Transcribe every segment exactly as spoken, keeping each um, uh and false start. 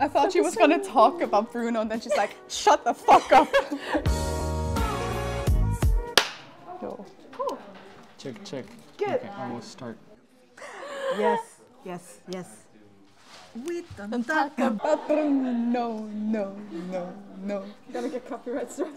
I thought she was going to talk about Bruno, and then she's like, shut the fuck up. Yo. Cool. Check, check. Good. Okay, I will start. Yes, yes, yes. We don't, don't talk, talk about Bruno. No, no, no, no. Gotta get copyright strike.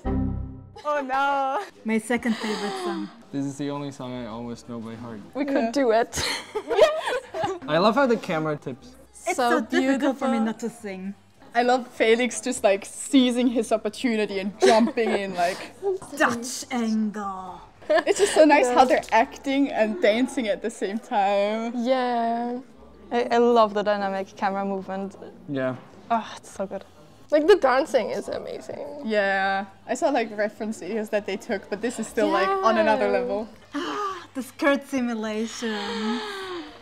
Oh no. My second favorite song. This is the only song I almost know by heart. We yeah. could do it. Yes. I love how the camera tips. It's so, so difficult beautiful. for me not to sing. I love Felix just like seizing his opportunity and jumping in like... Dutch angle. It's just so nice yeah. how they're acting and dancing at the same time. Yeah. I, I love the dynamic camera movement. Yeah. Oh, it's so good. Like the dancing is amazing. Yeah. I saw like reference videos that they took, but this is still yeah. like on another level. The skirt simulation.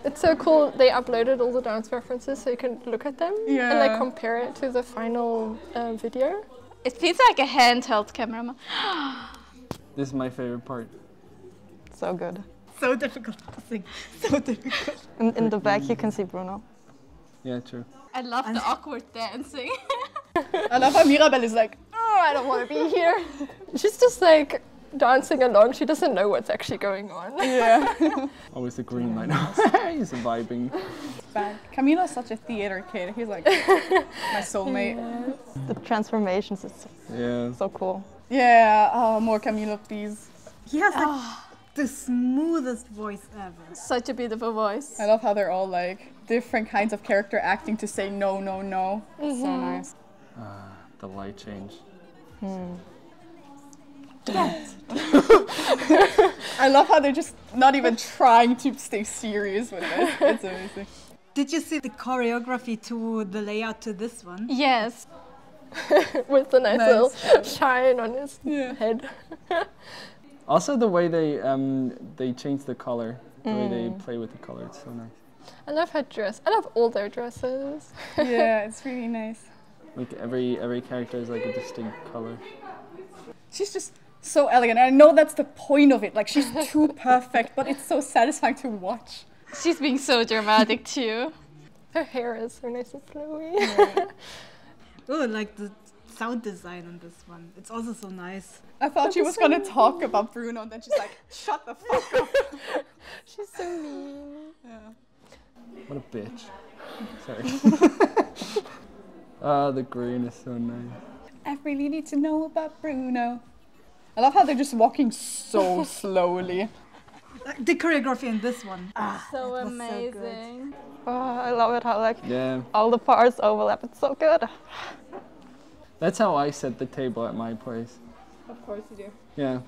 It's so cool, they uploaded all the dance references so you can look at them yeah. and like compare it to the final uh, video. It feels like a handheld camera. This is my favorite part. So good. So difficult to sing. So difficult. In, in the back you can see Bruno. Yeah, true. I love the awkward dancing. I love how Mirabel is like, oh, I don't want to be here. She's just like dancing along. She doesn't know what's actually going on. Yeah. Always the green light. He's vibing. Camilo's such a theater kid. He's like my soulmate. Yes. The transformations is yeah. so cool. Yeah. Oh, more Camilo, please. He has like oh. the smoothest voice ever. Such a beautiful voice. I love how they're all like different kinds of character acting to say no, no, no. Mm-hmm. So nice. Uh, the light change. Hmm. Yes. I love how they're just not even trying to stay serious with it. It's amazing. Did you see the choreography to the layout to this one? Yes. With the nice, nice little uh, shine on his yeah. head. Also the way they um, they change the color, the mm. way they play with the color, it's so nice. I love her dress. I love all their dresses. Yeah, it's really nice. Like every every character is like a distinct color. She's just so elegant. I know that's the point of it. Like she's too perfect, but it's so satisfying to watch. She's being so dramatic too. Her hair is so nice and flowy. Yeah. Oh, like the sound design on this one. It's also so nice. I thought that she was so gonna mean. talk about Bruno, and then she's like, shut the fuck up. She's so mean. Yeah. What a bitch. Sorry. Ah, oh, the green is so nice. I really need to know about Bruno. I love how they're just walking so slowly. The choreography in this one. Ah, so amazing. So oh, I love it how like yeah. all the parts overlap. It's so good. That's how I set the table at my place. Of course you do. Yeah.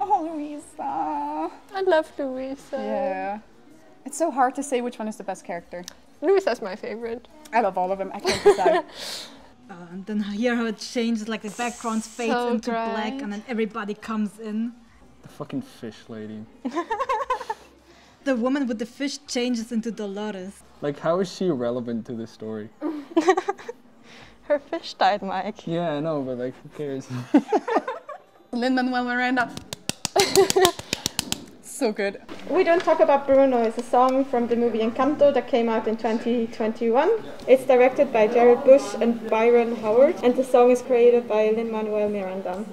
Oh, Luisa. I love Luisa. Yeah. It's so hard to say which one is the best character. Luisa's my favorite. I love all of them. I can't decide. Uh, and then hear how it changes, like the background fades so into bright. black, and then everybody comes in. The fucking fish lady. The woman with the fish changes into Dolores. Like, how is she relevant to the story? Her fish died, Mike. Yeah, I know, but like, who cares? Lin-Manuel Miranda. So good. We Don't Talk About Bruno is a song from the movie Encanto that came out in twenty twenty-one. It's directed by Jared Bush and Byron Howard, and the song is created by Lin-Manuel Miranda.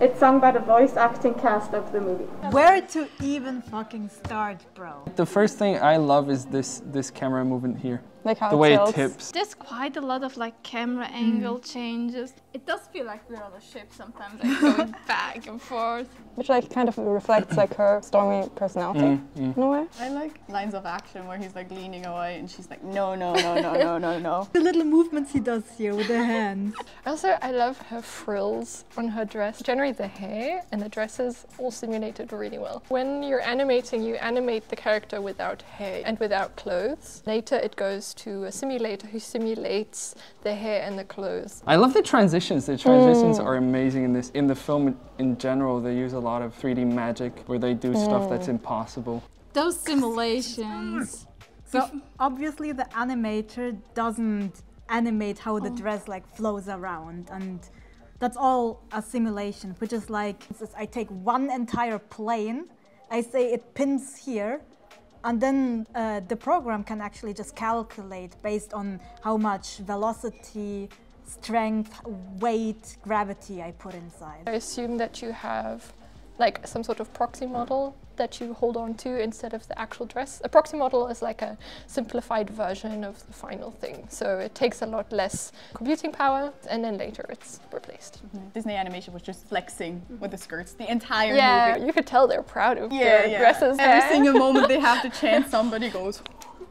It's sung by the voice acting cast of the movie. Where to even fucking start, bro? The first thing I love is this this camera movement here. Like how the way it tips. There's quite a lot of like camera angle mm. changes. It does feel like we're on a ship sometimes, like going back and forth. Which like kind of reflects like her stormy personality mm, mm. in a way. I like lines of action where he's like leaning away and she's like no no no no no no no. The little movements he does here with the hands. Also I love her frills on her dress. Generally the hair and the dresses all simulated really well. When you're animating, you animate the character without hair and without clothes. Later it goes to a simulator who simulates the hair and the clothes. I love the transition. The transitions mm. are amazing in this. In the film in general, they use a lot of three D magic where they do mm. stuff that's impossible. Those simulations. So obviously the animator doesn't animate how the oh. dress like flows around, and that's all a simulation, which is like I take one entire plane, I say it pins here, And then uh, the program can actually just calculate based on how much velocity, strength, weight, gravity I put inside. I assume that you have like some sort of proxy model that you hold on to instead of the actual dress. A proxy model is like a simplified version of the final thing. So it takes a lot less computing power and then later it's replaced. Mm-hmm. Disney animation was just flexing mm-hmm. with the skirts the entire yeah, movie. You could tell they're proud of yeah, their yeah. dresses. Every there. single moment they have to chant, somebody goes.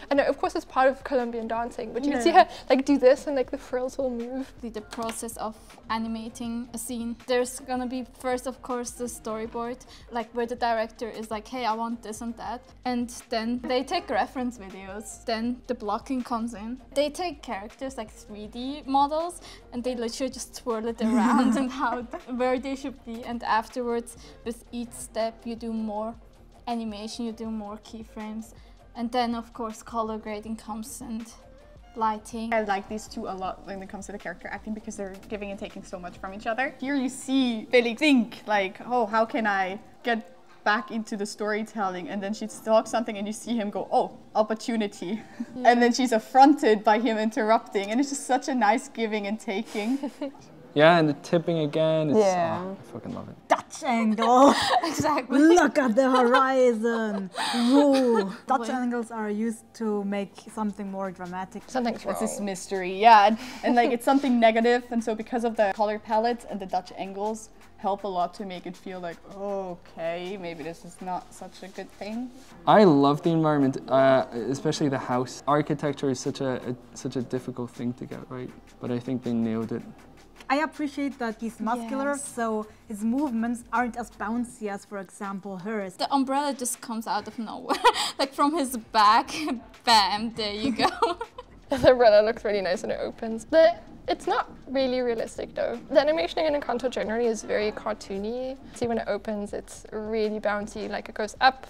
And of course it's part of Colombian dancing, but you yeah. can see her like do this and like the frills will move. The, the process of animating a scene, there's gonna be first of course the storyboard, like where the director is like, hey, I want this and that, and then they take reference videos, then the blocking comes in. They take characters like three D models and they literally just twirl it around and how where they should be, and afterwards with each step you do more animation, you do more keyframes. And then, of course, color grading comes and lighting. I like these two a lot when it comes to the character acting because they're giving and taking so much from each other. Here you see Felix think like, oh, how can I get back into the storytelling? And then she talks something and you see him go, oh, opportunity. Yeah. And then she's affronted by him interrupting. And it's just such a nice giving and taking. Yeah, and the tipping again. It's, yeah. Oh, I fucking love it. Dutch angle. Exactly. Look at the horizon. Whoa. Dutch angles are used to make something more dramatic. Something's wrong. It's this mystery, yeah. And, and like it's something negative, and so because of the color palettes and the Dutch angles help a lot to make it feel like, oh, okay, maybe this is not such a good thing. I love the environment, uh, especially the house. Architecture is such a, a such a difficult thing to get right, but I think they nailed it. I appreciate that he's muscular, yes. so his movements aren't as bouncy as, for example, hers. The umbrella just comes out of nowhere, like from his back, bam, there you go. The umbrella looks really nice when it opens. The, it's not really realistic though. The animation in Encanto generally is very cartoony. See, when it opens, it's really bouncy, like it goes up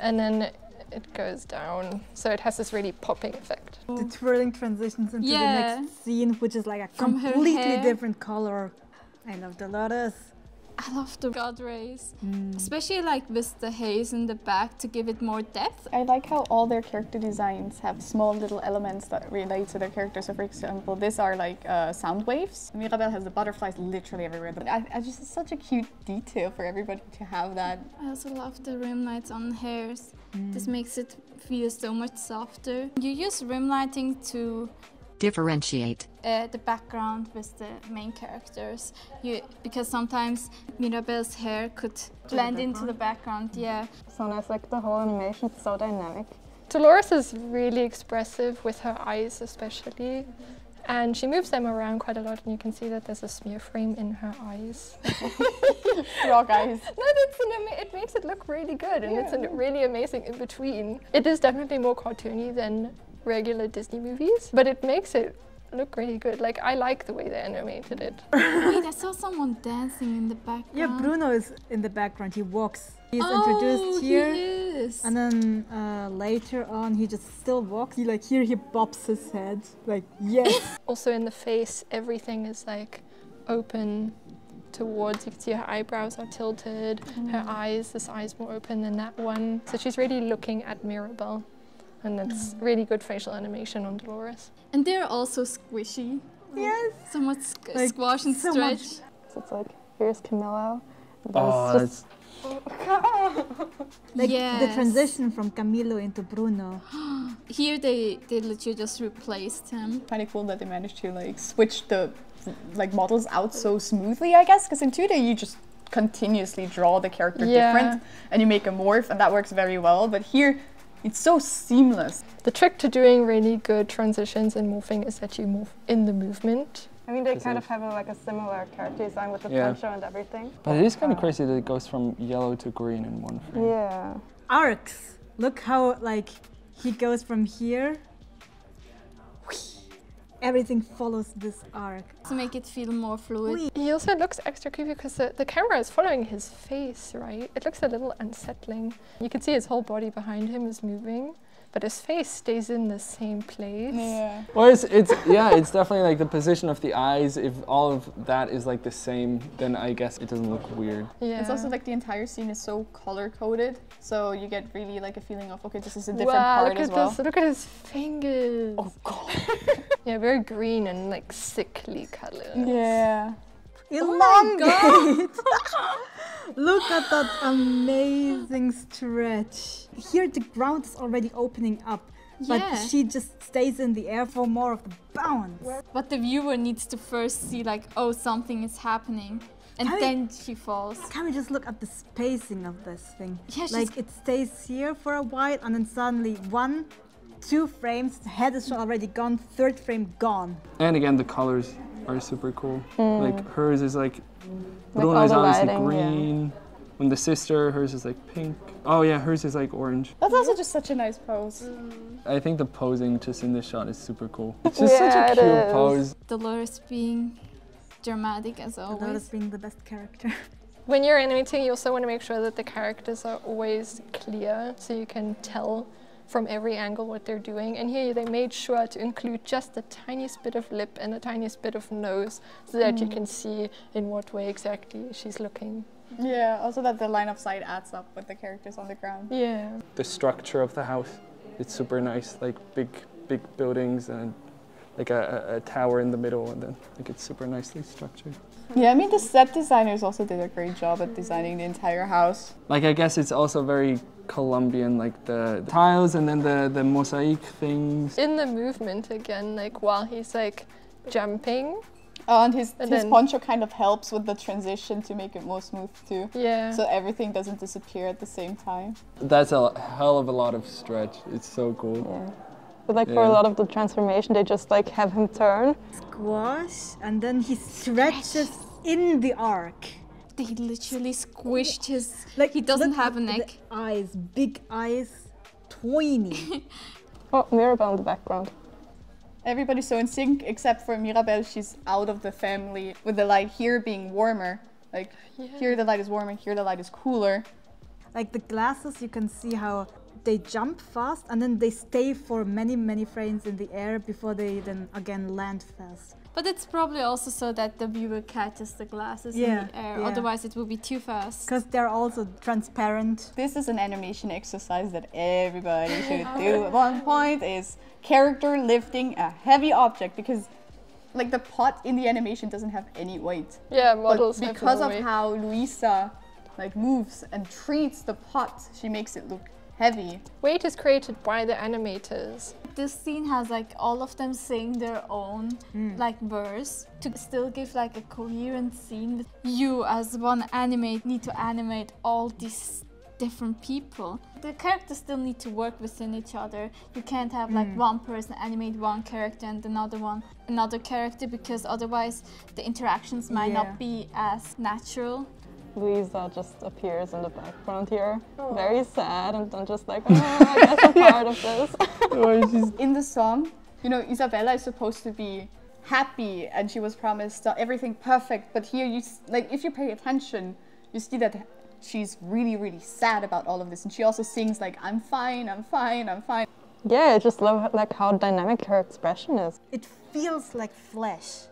and then it goes down, so it has this really popping effect. The twirling transitions into yeah. the next scene, which is like a From completely different color. I love Dolores. I love the god rays, mm. especially like with the haze in the back to give it more depth. I like how all their character designs have small little elements that relate to their characters. So for example, these are like uh, sound waves. Mirabel has the butterflies literally everywhere. But I, I just, it's such a cute detail for everybody to have that. I also love the rim lights on hairs. Mm. This makes it feel so much softer. You use rim lighting to differentiate uh, the background with the main characters, you, because sometimes Mirabel's hair could blend the into the background, yeah. So nice, like the whole animation is so dynamic. Dolores is really expressive with her eyes especially, and she moves them around quite a lot, and you can see that there's a smear frame in her eyes. Rock eyes. No, that's an ama it makes it look really good, and yeah. it's a really amazing in between. It is definitely more cartoony than regular Disney movies, but it makes it look really good. Like, I like the way they animated it. Wait, I saw someone dancing in the background. Yeah, Bruno is in the background. He walks. He's oh, introduced here. He is. And then uh, later on, he just still walks. He, like, here he bops his head. Like, yes. Also in the face, everything is like open towards. You can see her eyebrows are tilted, mm. her eyes, this eye's more open than that one. So she's really looking at Mirabel. And that's mm. really good facial animation on Dolores. And they're also squishy. Yes. So much squ like, squash and so stretch. Much. So it's like, here's Camilo. Oh, that's... like yes. the transition from Camilo into Bruno. Here they, they literally just replaced him. Kind of cool that they managed to like switch the like models out so smoothly, I guess. Because in two D you just continuously draw the character yeah. different. And you make a morph, and that works very well. But here, it's so seamless. The trick to doing really good transitions and morphing is that you move in the movement. I mean, they kind of have a, like a similar character design with the yeah. poncho and everything. But it is kind of uh, crazy that it goes from yellow to green in one frame. Yeah. Arcs. Look how like he goes from here. Everything follows this arc. To make it feel more fluid. He also looks extra creepy because the, the camera is following his face, right? It looks a little unsettling. You can see his whole body behind him is moving. but his face stays in the same place. Yeah. Well, it's, it's yeah, it's definitely like the position of the eyes. If all of that is like the same, then I guess it doesn't look weird. Yeah. It's also like the entire scene is so color-coded, so you get really like a feeling of, okay, this is a different wow, part as well. Wow, look at his fingers. Oh God. Yeah, very green and like sickly colors. Yeah. Elongate! Oh Look at that amazing stretch. Here the ground is already opening up, yeah. but she just stays in the air for more of the bounce. But the viewer needs to first see like, oh, something is happening. And can then we, she falls. Can we just look at the spacing of this thing? Yeah, like it stays here for a while and then suddenly one, two frames, the head is already gone, third frame gone. And again, the colors are super cool. Mm. Like hers is like, Bruno's obviously lighting, green. Yeah. When the sister, hers is like pink. Oh yeah, hers is like orange. That's also just such a nice pose. Mm. I think the posing just in this shot is super cool. It's just yeah, such a cute is. pose. Dolores being dramatic as always. Dolores being the best character. When you're animating, you also want to make sure that the characters are always clear, so you can tell from every angle what they're doing. And here they made sure to include just the tiniest bit of lip and the tiniest bit of nose so that mm. you can see in what way exactly she's looking. Yeah, also that the line of sight adds up with the characters on the ground. Yeah. The structure of the house, it's super nice, like big, big buildings and like a, a tower in the middle, and then like it's super nicely structured. Yeah, I mean the set designers also did a great job at designing the entire house. Like I guess it's also very Colombian, like the, the tiles and then the, the mosaic things. In the movement again, like while he's like jumping. Oh, and his, and his then, poncho kind of helps with the transition to make it more smooth too. Yeah. So everything doesn't disappear at the same time. That's a hell of a lot of stretch. It's so cool. Yeah. But like yeah. for a lot of the transformation, they just like have him turn. Squash, and then he stretches Stretch. in the arc. They literally squished his, like he doesn't have a neck. Eyes, big eyes, tiny. Oh, Mirabel in the background. Everybody's so in sync, except for Mirabel, she's out of the family, with the light here being warmer. Like yeah. here the light is warmer, here the light is cooler. Like the glasses, you can see how they jump fast and then they stay for many, many frames in the air before they then again land fast. But it's probably also so that the viewer catches the glasses yeah, in the air, yeah. otherwise it will be too fast. Because they're also transparent. This is an animation exercise that everybody should do. One point is character lifting a heavy object, because like the pot in the animation doesn't have any weight. Yeah, models but because have no of weight. How Luisa like moves and treats the pot, she makes it look heavy. Weight is created by the animators. This scene has like all of them sing their own mm. like verse to still give like a coherent scene. You as one animate need to animate all these different people. The characters still need to work within each other. You can't have like mm. one person animate one character and another one another character, because otherwise the interactions might yeah. not be as natural. Luisa just appears in the background here, oh. very sad, and then just like, oh, I guess I'm yeah. part of this. Oh, in the song, you know, Isabella is supposed to be happy, and she was promised everything perfect, but here, you like, if you pay attention, you see that she's really, really sad about all of this, and she also sings like, I'm fine, I'm fine, I'm fine. Yeah, I just love like how dynamic her expression is. It feels like flesh.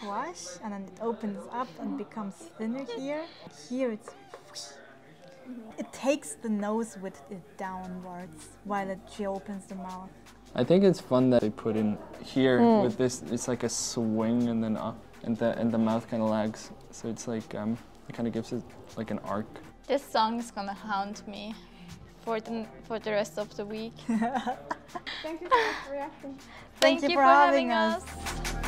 Squash, and then it opens up and becomes thinner here. Here it's whoosh. It takes the nose with it downwards while it reopens the mouth. I think it's fun that they put in here mm. with this. It's like a swing and then up, and the and the mouth kind of lags. So it's like um, it kind of gives it like an arc. This song is gonna haunt me for the for the rest of the week. Thank you so much for reacting. Thank, Thank you, you for, for having us. us.